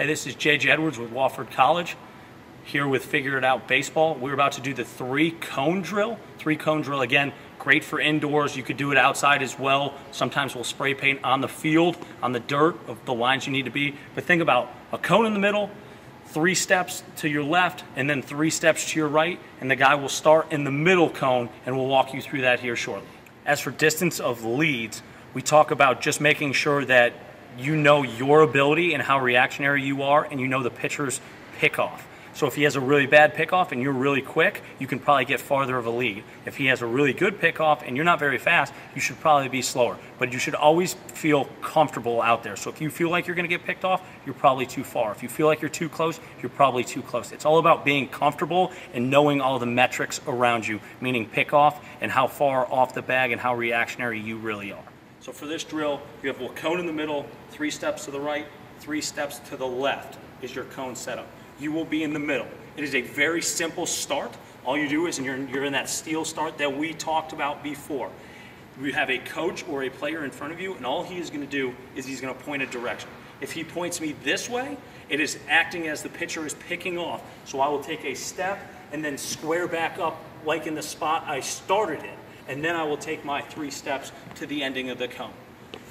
Hey, this is JJ Edwards with Wofford College, here with Figure It Out Baseball. We're about to do the three-cone drill. Three-cone drill, again, great for indoors. You could do it outside as well. Sometimes we'll spray paint on the field, on the dirt, of the lines you need to be. But think about a cone in the middle, three steps to your left, and then three steps to your right, and the guy will start in the middle cone, and we'll walk you through that here shortly. As for distance of leads, we talk about just making sure that you know your ability and how reactionary you are, and you know the pitcher's pickoff. So if he has a really bad pickoff and you're really quick, you can probably get farther of a lead. If he has a really good pickoff and you're not very fast, you should probably be slower. But you should always feel comfortable out there. So if you feel like you're going to get picked off, you're probably too far. If you feel like you're too close, you're probably too close. It's all about being comfortable and knowing all the metrics around you, meaning pickoff and how far off the bag and how reactionary you really are. So for this drill, you have a cone in the middle, three steps to the right, three steps to the left is your cone setup. You will be in the middle. It is a very simple start. All you do is, and you're in that steal start that we talked about before. You have a coach or a player in front of you, and all he is going to do is he's going to point a direction. If he points me this way, it is acting as the pitcher is picking off. So I will take a step and then square back up like in the spot I started in. And then I will take my three steps to the ending of the cone.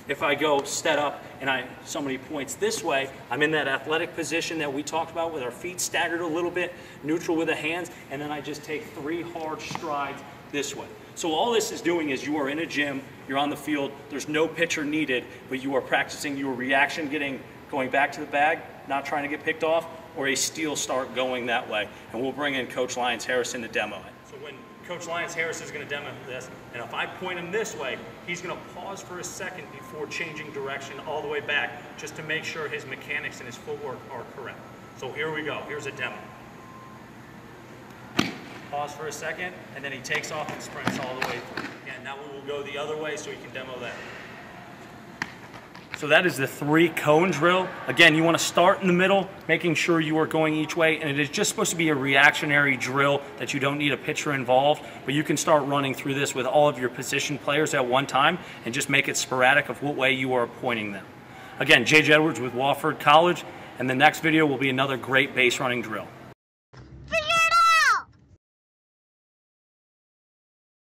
If I go set up and somebody points this way, I'm in that athletic position that we talked about with our feet staggered a little bit, neutral with the hands, and then I just take three hard strides this way. So all this is doing is you are in a gym, you're on the field, there's no pitcher needed, but you are practicing your reaction, going back to the bag, not trying to get picked off, or a steal start going that way. And we'll bring in Coach Lyons Harrison to demo it. So when Coach Lyons Harrison is going to demo this, and if I point him this way, he's going to pause for a second before changing direction all the way back, just to make sure his mechanics and his footwork are correct. So here we go. Here's a demo. Pause for a second, and then he takes off and sprints all the way through. Again, now we will go the other way so you can demo that. So that is the three-cone drill. Again, you want to start in the middle, making sure you are going each way, and it is just supposed to be a reactionary drill that you don't need a pitcher involved, but you can start running through this with all of your position players at one time and just make it sporadic of what way you are pointing them. Again, JJ Edwards with Wofford College, and the next video will be another great base running drill.